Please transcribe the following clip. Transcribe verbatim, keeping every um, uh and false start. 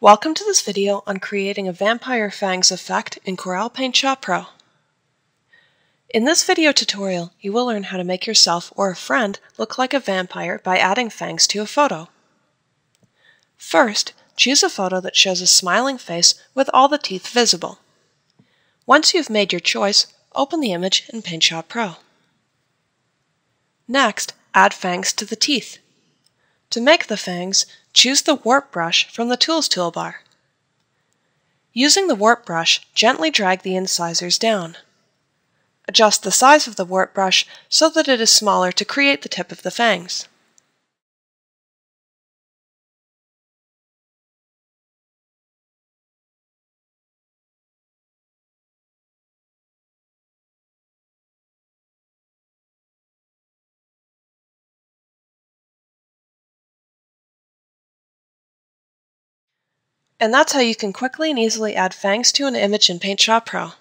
Welcome to this video on creating a vampire fangs effect in Corel PaintShop Pro. In this video tutorial, you will learn how to make yourself or a friend look like a vampire by adding fangs to a photo. First, choose a photo that shows a smiling face with all the teeth visible. Once you've made your choice, open the image in PaintShop Pro. Next, add fangs to the teeth. To make the fangs, choose the warp brush from the Tools toolbar. Using the warp brush, gently drag the incisors down. Adjust the size of the warp brush so that it is smaller to create the tip of the fangs. And that's how you can quickly and easily add fangs to an image in PaintShop Pro.